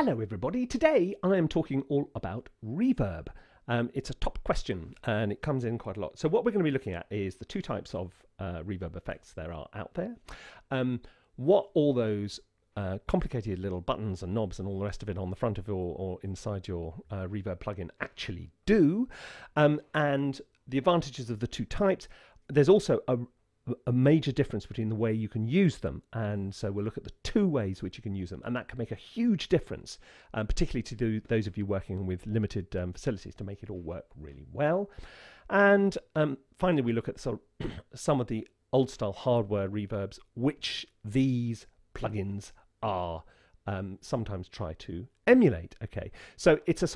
Hello everybody, today I am talking all about reverb. It's a top question and it comes in quite a lot. So what we're going to be looking at is the two types of reverb effects there are out there, what all those complicated little buttons and knobs and all the rest of it on the front of your or inside your reverb plugin actually do, and the advantages of the two types. There's also a major difference between the way you can use them, and so we'll look at the two ways which you can use them, and that can make a huge difference, particularly to those of you working with limited facilities, to make it all work really well. And finally we look at some of the old style hardware reverbs which these plugins are sometimes try to emulate. Okay, so it's a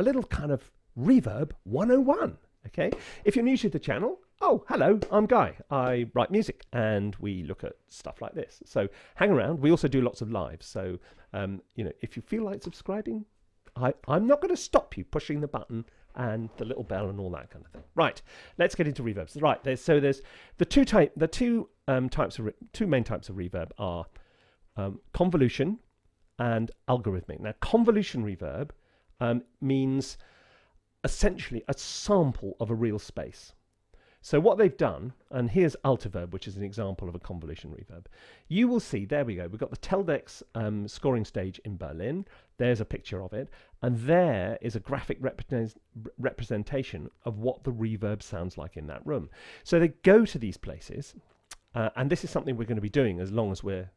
little kind of reverb 101. Okay, if you're new to the channel, oh, hello, I'm Guy. I write music and we look at stuff like this. So hang around. We also do lots of lives. So, you know, if you feel like subscribing, I'm not going to stop you pushing the button and the little bell and all that kind of thing. Right, let's get into reverbs. Right, there's the two main types of reverb are convolution and algorithmic. Now, convolution reverb means essentially a sample of a real space. So what they've done, and here's Altiverb, which is an example of a convolution reverb. You will see, there we go, we've got the Teldex scoring stage in Berlin. There's a picture of it. And there is a graphic representation of what the reverb sounds like in that room. So they go to these places, and this is something we're going to be doing as soon as we're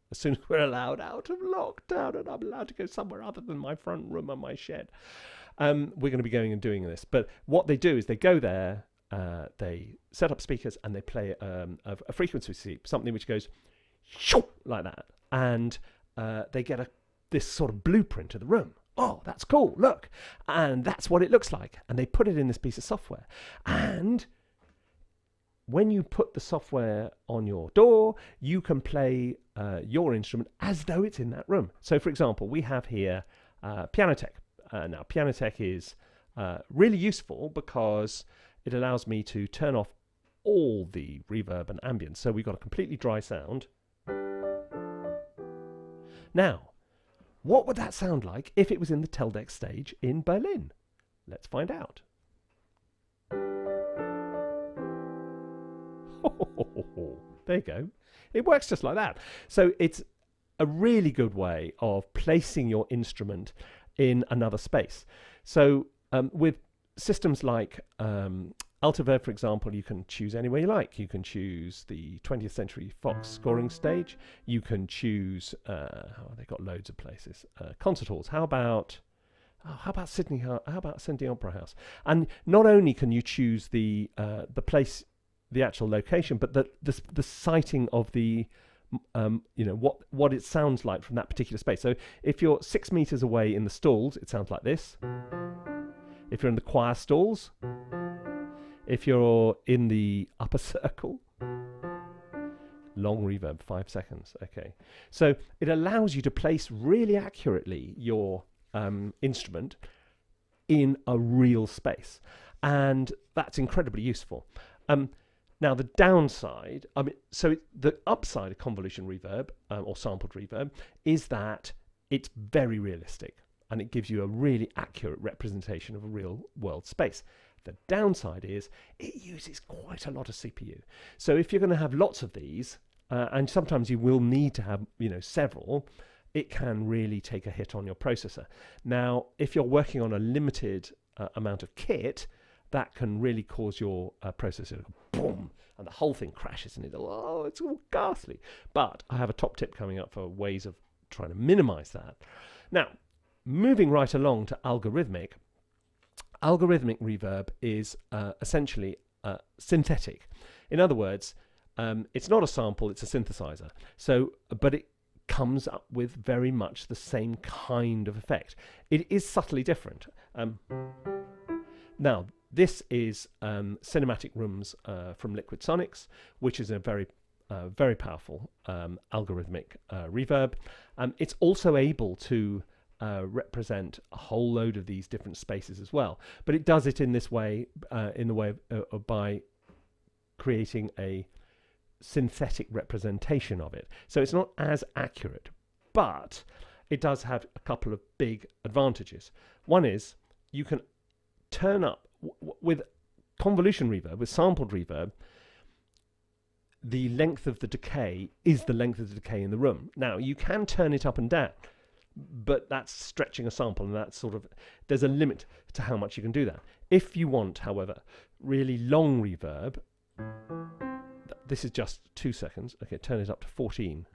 allowed out of lockdown and I'm allowed to go somewhere other than my front room and my shed. We're going to be going and doing this. But what they do is they go there, they set up speakers and they play a frequency sweep, something which goes shoo, like that, and they get this sort of blueprint of the room. Oh, that's cool, look, and that's what it looks like, and they put it in this piece of software. And when you put the software on your door, you can play your instrument as though it's in that room. So for example, we have here PianoTech. Now PianoTech is really useful because it allows me to turn off all the reverb and ambience. So we've got a completely dry sound. Now, what would that sound like if it was in the Teldex stage in Berlin? Let's find out. Oh, there you go. It works just like that. So it's a really good way of placing your instrument in another space. So with systems like Altiverb, for example, you can choose any way you like. You can choose the 20th Century Fox scoring stage. You can choose, they've got loads of places, concert halls. How about Sydney Opera House? And not only can you choose the place, the actual location, but the sighting of the you know, what it sounds like from that particular space. So if you're 6 meters away in the stalls, it sounds like this. If you're in the choir stalls, if you're in the upper circle, long reverb, 5 seconds, okay. So it allows you to place really accurately your instrument in a real space, and that's incredibly useful. Now the downside, the upside of convolution reverb, or sampled reverb, is that it's very realistic, and it gives you a really accurate representation of a real world space. The downside is it uses quite a lot of CPU. So if you're going to have lots of these, and sometimes you will need to have, you know, several, it can really take a hit on your processor. Now, if you're working on a limited amount of kit, that can really cause your processor boom, and the whole thing crashes, and it's all ghastly. But I have a top tip coming up for ways of trying to minimize that. Now, moving right along to algorithmic. Algorithmic reverb is essentially synthetic. In other words, it's not a sample, it's a synthesizer. So, but it comes up with very much the same kind of effect. It is subtly different. Now, this is Cinematic Rooms from Liquid Sonics, which is a very powerful algorithmic reverb. It's also able to represent a whole load of these different spaces as well, but it does it in this way, by creating a synthetic representation of it. So it's not as accurate, but it does have a couple of big advantages. One is you can turn up with convolution reverb, with sampled reverb, the length of the decay is the length of the decay in the room. Now, you can turn it up and down, but that's stretching a sample, and that's sort of, there's a limit to how much you can do that. If you want, however, really long reverb, this is just 2 seconds. Okay, turn it up to 14.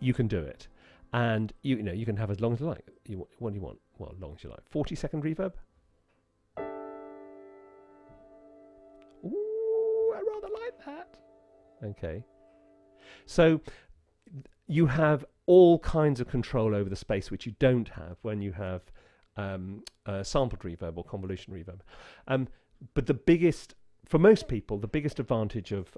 You can do it. And you know, you can have as long as you like. You, what do you want? Well, as long as you like. 40-second reverb. Ooh, I rather like that. Okay. So you have all kinds of control over the space, which you don't have when you have sampled reverb or convolution reverb. But the biggest, for most people, the biggest advantage of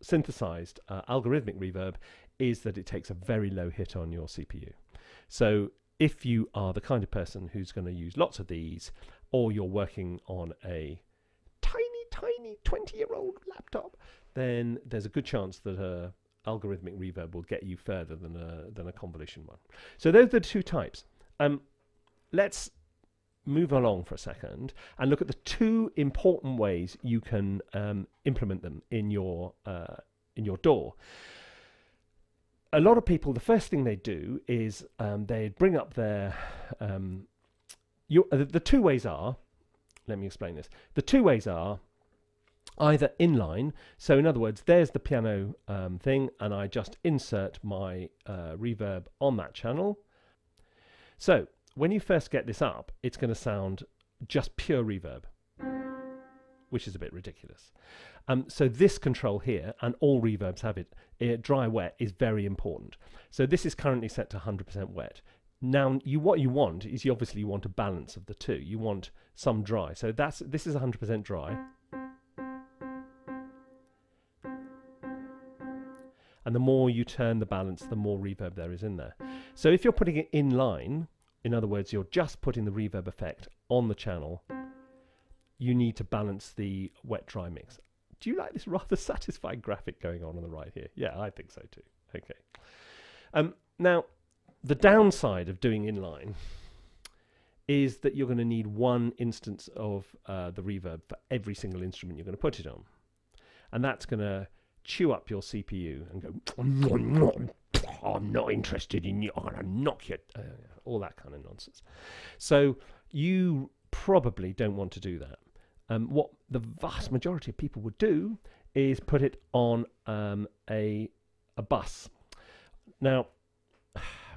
synthesized algorithmic reverb is that it takes a very low hit on your CPU. So if you are the kind of person who's going to use lots of these, or you're working on a tiny, tiny 20-year-old laptop, then there's a good chance that a algorithmic reverb will get you further than a convolution one. So those are the two types. Let's move along for a second and look at the two important ways you can implement them in your DAW. A lot of people, the first thing they do is they bring up their the two ways are, let me explain this. The two ways are either inline, so in other words, there's the piano thing, and I just insert my reverb on that channel. So when you first get this up, it's going to sound just pure reverb, which is a bit ridiculous. So this control here, and all reverbs have it, dry wet is very important. So this is currently set to 100% wet. Now, what you want is, you obviously want a balance of the two. You want some dry. So this is 100% dry. And the more you turn the balance, the more reverb there is in there. So if you're putting it in line, in other words, you're just putting the reverb effect on the channel, you need to balance the wet-dry mix. Do you like this rather satisfying graphic going on the right here? Yeah, I think so too. Okay. Now, the downside of doing inline is that you're going to need one instance of the reverb for every single instrument you're going to put it on. And that's going to chew up your CPU and go, I'm not interested in you, I'm going to knock you, all that kind of nonsense. So you probably don't want to do that. What the vast majority of people would do is put it on a bus. Now,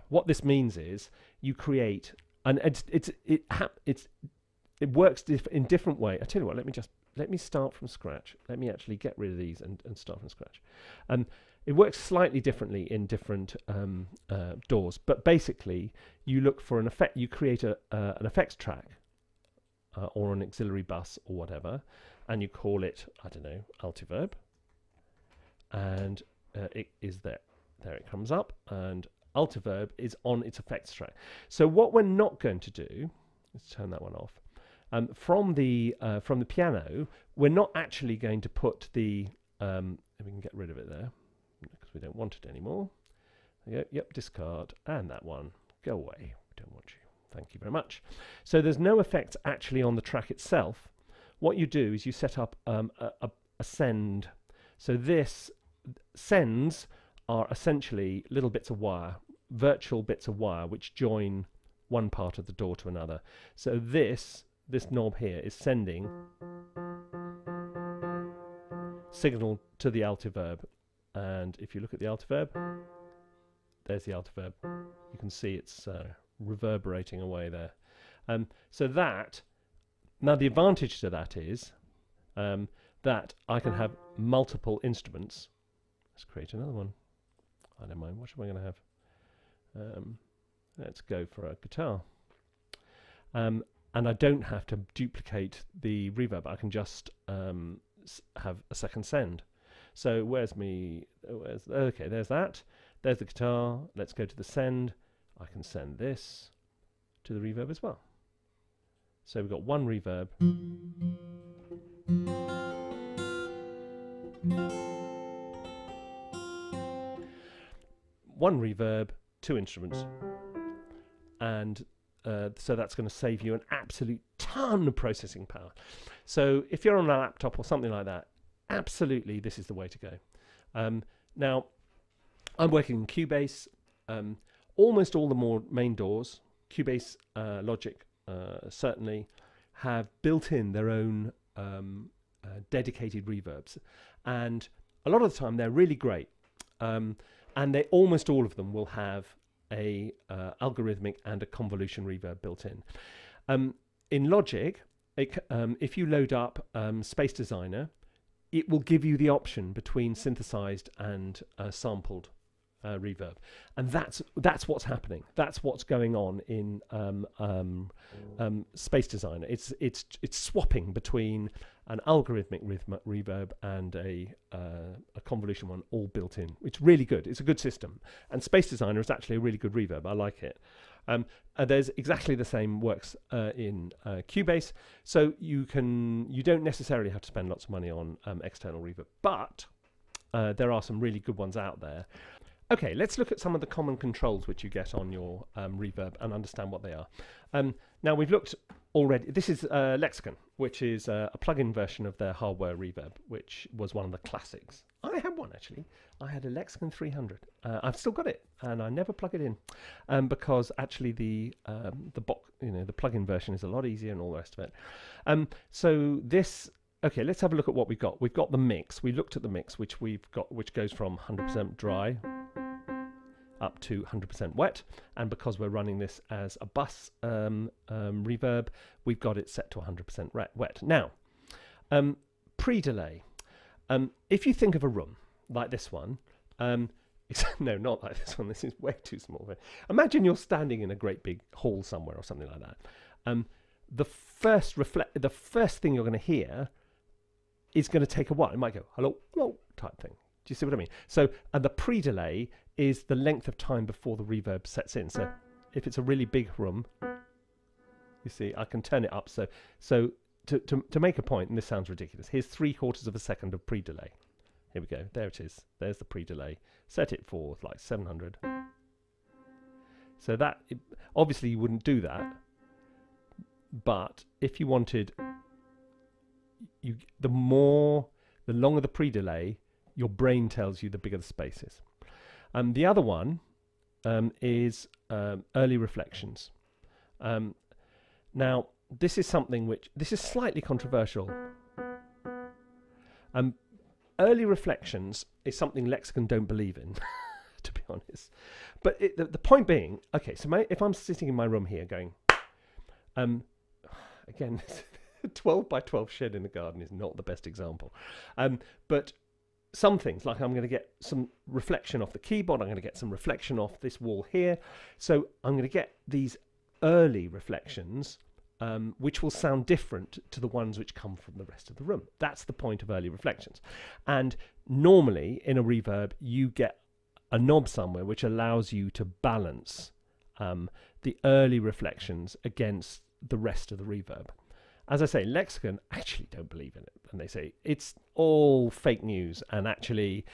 what this means is you create, and it works in different way. I tell you what, let me start from scratch. Let me actually get rid of these and start from scratch. It works slightly differently in different DAWs, but basically you look for an effect, you create an effects track or an auxiliary bus or whatever, and you call it, I don't know, Altiverb, and it is there. There it comes up, and Altiverb is on its effects track. So what we're not going to do, let's turn that one off, from the piano, we're not actually going to put the, if we can get rid of it there, because we don't want it anymore. Yep, discard, and that one, go away, we don't want you, thank you very much. So there's no effect actually on the track itself. What you do is you set up a send. So this sends are essentially little bits of wire, virtual bits of wire, which join one part of the DAW to another. So this knob here is sending signal to the Altiverb. And if you look at the Altiverb, there's the Altiverb. You can see it's reverberating away there. So that, now the advantage to that is that I can have multiple instruments. Let's create another one. I don't mind. What am I going to have? Let's go for a guitar. And I don't have to duplicate the reverb. I can just have a second send. So okay, there's that. There's the guitar. Let's go to the send. I can send this to the reverb as well. So we've got one reverb. one reverb, two instruments. And so that's going to save you an absolute ton of processing power. So if you're on a laptop or something like that, absolutely this is the way to go. Now, I'm working in Cubase. Almost all the more main doors, Cubase, Logic certainly, have built in their own dedicated reverbs. And a lot of the time they're really great. And they almost all of them will have a algorithmic and a convolution reverb built in. In Logic, if you load up Space Designer, it will give you the option between synthesized and sampled reverb, and that's what's happening. That's what's going on in Space Designer. It's swapping between an algorithmic reverb and a convolution one, all built in. It's really good. It's a good system, and Space Designer is actually a really good reverb. I like it. There's exactly the same works in Cubase, so you don't necessarily have to spend lots of money on external reverb, but there are some really good ones out there. Okay, let's look at some of the common controls which you get on your reverb and understand what they are. Now, we've looked already. This is Lexicon, which is a plug-in version of their hardware reverb, which was one of the classics. I had one, actually. I had a Lexicon 300. I've still got it, and I never plug it in because actually the plug-in version is a lot easier and all the rest of it. Okay, let's have a look at what we've got. We've got the mix. We looked at the mix, which we've got, which goes from 100% dry up to 100% wet. And because we're running this as a bus reverb, we've got it set to 100% wet. Now, pre-delay. If you think of a room like this one, no, not like this one. This is way too small. Imagine you're standing in a great big hall somewhere or something like that. The first thing you're going to hear is going to take a while. It might go hello, hello type thing. Do you see what I mean? So, and the pre-delay is the length of time before the reverb sets in. So, if it's a really big room, you see, I can turn it up. So to make a point, and this sounds ridiculous, here's 3/4 of a second of pre-delay. Here we go. There it is. There's the pre-delay. Set it for like 700. So that obviously you wouldn't do that, but if you wanted. The longer the pre-delay, your brain tells you the bigger the space is. The other one is early reflections. Now, this is slightly controversial. Early reflections is something Lexicon don't believe in, to be honest. But the point being, okay, so if I'm sitting in my room here going, again, 12 by 12 shed in the garden is not the best example. But some things, like I'm going to get some reflection off the keyboard, I'm going to get some reflection off this wall here. So I'm going to get these early reflections, which will sound different to the ones which come from the rest of the room. That's the point of early reflections. And normally in a reverb, you get a knob somewhere which allows you to balance the early reflections against the rest of the reverb. As I say, Lexicon actually don't believe in it. And they say it's all fake news and actually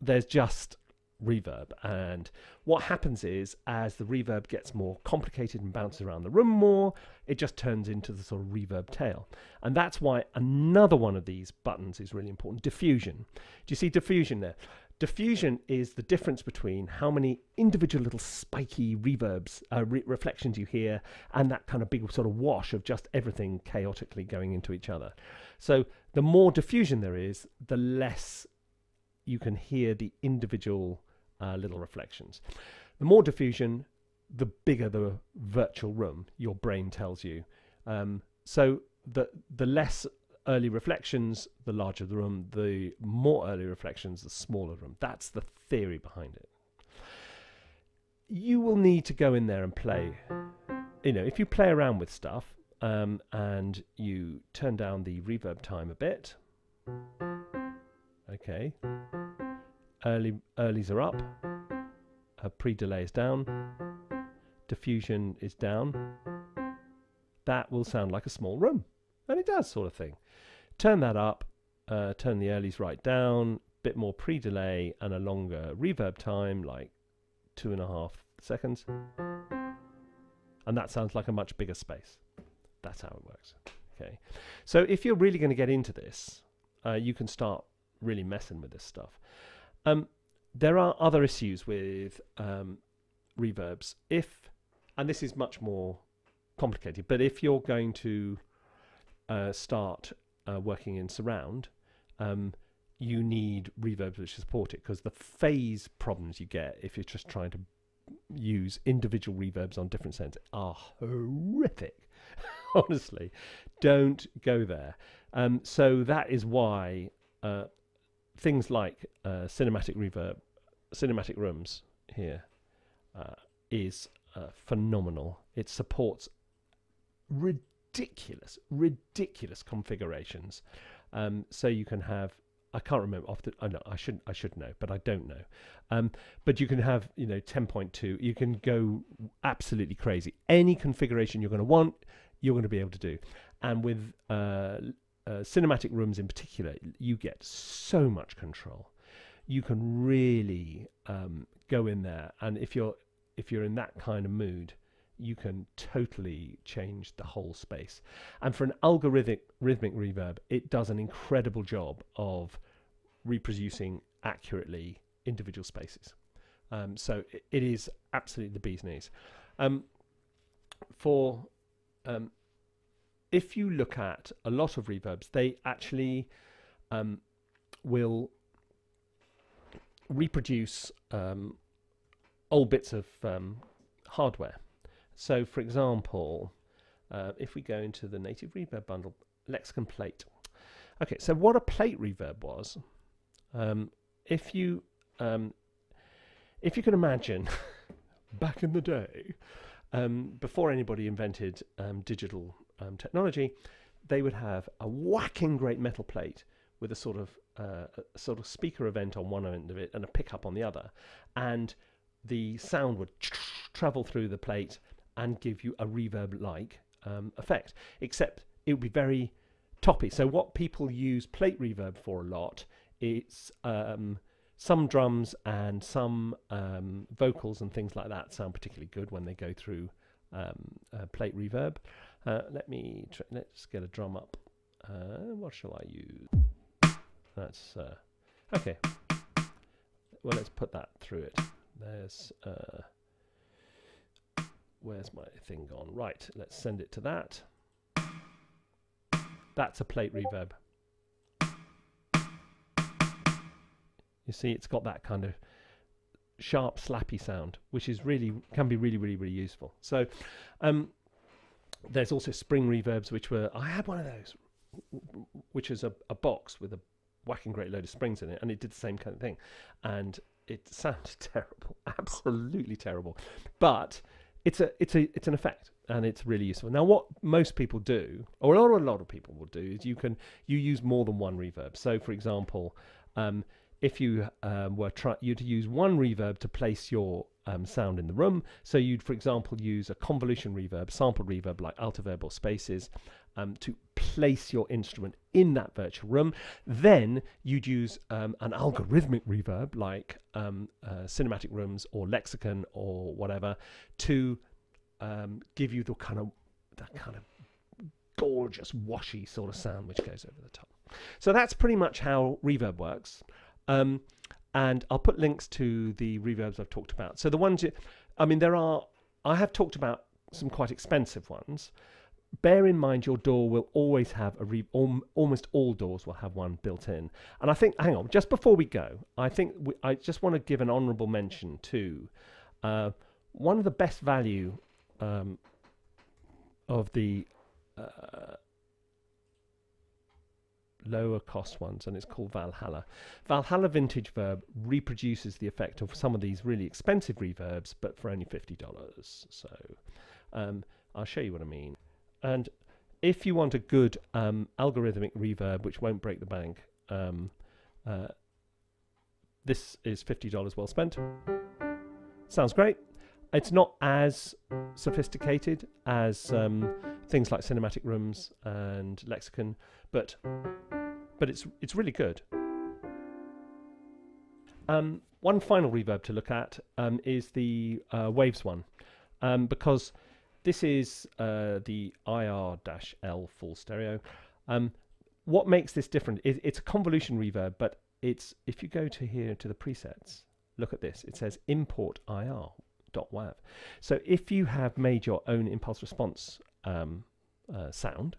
there's just reverb. And what happens is as the reverb gets more complicated and bounces around the room more, it just turns into the sort of reverb tail. And that's why another one of these buttons is really important. Diffusion. Do you see diffusion there? Diffusion is the difference between how many individual little spiky reverbs, reflections you hear, and that kind of big sort of wash of just everything chaotically going into each other. So the more diffusion there is, the less you can hear the individual little reflections. The more diffusion, the bigger the virtual room, your brain tells you. So the less early reflections, the larger the room, the more early reflections, the smaller the room. That's the theory behind it. You will need to go in there and play. You know, if you play around with stuff and you turn down the reverb time a bit, okay, earlies are up, pre-delay is down, diffusion is down, that will sound like a small room. And it does, sort of thing. Turn that up, turn the earlies right down, bit more pre-delay and a longer reverb time, like 2.5 seconds. And that sounds like a much bigger space. That's how it works. Okay. So if you're really going to get into this, you can start really messing with this stuff. There are other issues with reverbs. And this is much more complicated, but if you're going to start working in surround, you need reverbs which support it, because the phase problems you get if you're just trying to use individual reverbs on different sends are horrific. Honestly, don't go there. So that is why things like cinematic reverb, cinematic rooms here is phenomenal. It supports ridiculous configurations. So you can have, I can't remember off the, oh no, I should know, but I don't know. But you can have, you know, 10.2, you can go absolutely crazy. Any configuration you're going to want, you're going to be able to do. And with cinematic rooms in particular, you get so much control. You can really go in there, and if you're in that kind of mood, you can totally change the whole space. And for an algorithmic reverb, it does an incredible job of reproducing accurately individual spaces. So it is absolutely the bee's knees. If you look at a lot of reverbs, they actually will reproduce old bits of hardware. So, for example, if we go into the native reverb bundle, Lexicon plate. Okay, so what a plate reverb was, if you can imagine, back in the day, before anybody invented digital technology, they would have a whacking great metal plate with a sort of speaker event on one end of it and a pickup on the other, and the sound would travel through the plate and give you a reverb-like effect, except it would be very toppy. So what people use plate reverb for a lot, it's some drums and some vocals and things like that sound particularly good when they go through plate reverb. Let's get a drum up. What shall I use? That's okay. Well, let's put that through it. There's where's my thing gone? Right, let's send it to that. That's a plate reverb. You see, it's got that kind of sharp, slappy sound, which is really, can be really, really, really useful. So there's also spring reverbs, which were, I had one of those, which is a box with a whacking great load of springs in it, and it did the same kind of thing. And it sounded terrible, absolutely terrible. But it's an effect, and it's really useful. Now, what most people do, or a lot of people will do, is you use more than one reverb. So, for example, if you you'd use one reverb to place your sound in the room. So you'd, for example, use a convolution reverb, sample reverb like Altiverb or Spaces, to place your instrument in that virtual room. Then you'd use an algorithmic reverb like Cinematic Rooms or Lexicon or whatever to give you the kind of gorgeous washy sort of sound which goes over the top. So that's pretty much how reverb works. And I'll put links to the reverbs I've talked about. So the ones I have talked about some quite expensive ones. Bear in mind, your door will always have a almost all doors will have one built in. And I think, hang on, just before we go, I think I just want to give an honourable mention to one of the best value of the lower cost ones, and it's called Valhalla. Valhalla Vintage Verb reproduces the effect of some of these really expensive reverbs, but for only $50. So I'll show you what I mean. And if you want a good algorithmic reverb which won't break the bank, this is $50 well spent. Sounds great. It's not as sophisticated as things like Cinematic Rooms and Lexicon, but it's really good. One final reverb to look at is the Waves one, because this is the IR-L full stereo. What makes this different is it's a convolution reverb, but it's, if you go to here to the presets, look at this, it says import IR.wav. So if you have made your own impulse response sound,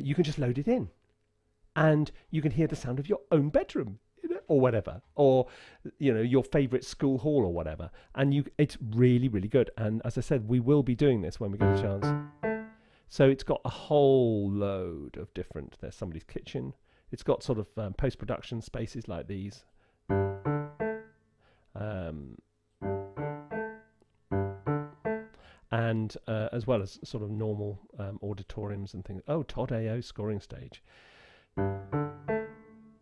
you can just load it in and you can hear the sound of your own bedroom or whatever, or you know, your favorite school hall or whatever, and it's really, really good. And as I said, we will be doing this when we get a chance. So it's got a whole load of different, there's somebody's kitchen, it's got sort of post-production spaces like these, and as well as sort of normal auditoriums and things. Oh, Todd AO scoring stage.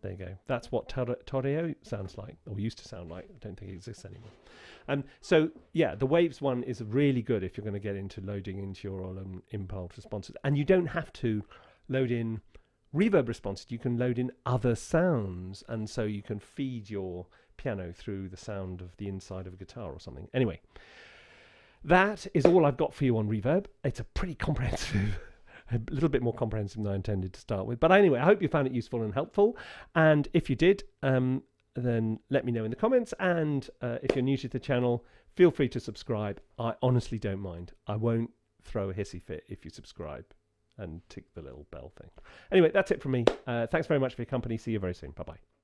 There you go. That's what Todd AO sounds like, or used to sound like. I don't think it exists anymore. So yeah, the Waves one is really good if you're going to get into loading into your own impulse responses. And you don't have to load in reverb responses. You can load in other sounds, and so you can feed your piano through the sound of the inside of a guitar or something. Anyway, that is all I've got for you on reverb. It's a pretty comprehensive, a little bit more comprehensive than I intended to start with. But anyway, I hope you found it useful and helpful. And if you did, then let me know in the comments. And if you're new to the channel, feel free to subscribe. I honestly don't mind. I won't throw a hissy fit if you subscribe and tick the little bell thing. Anyway, that's it from me. Thanks very much for your company. See you very soon. Bye-bye.